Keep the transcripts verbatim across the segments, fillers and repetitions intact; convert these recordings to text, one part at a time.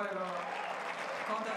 Fire contact.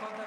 Contra.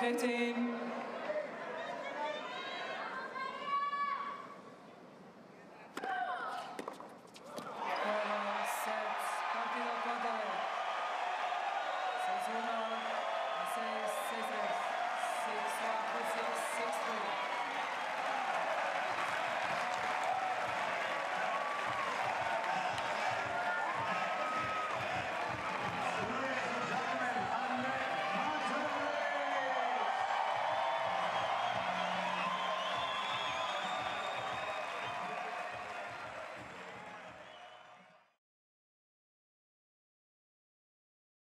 fifteen. Partido contra seis uno, seis seis, seis cuatro, seis seis tres.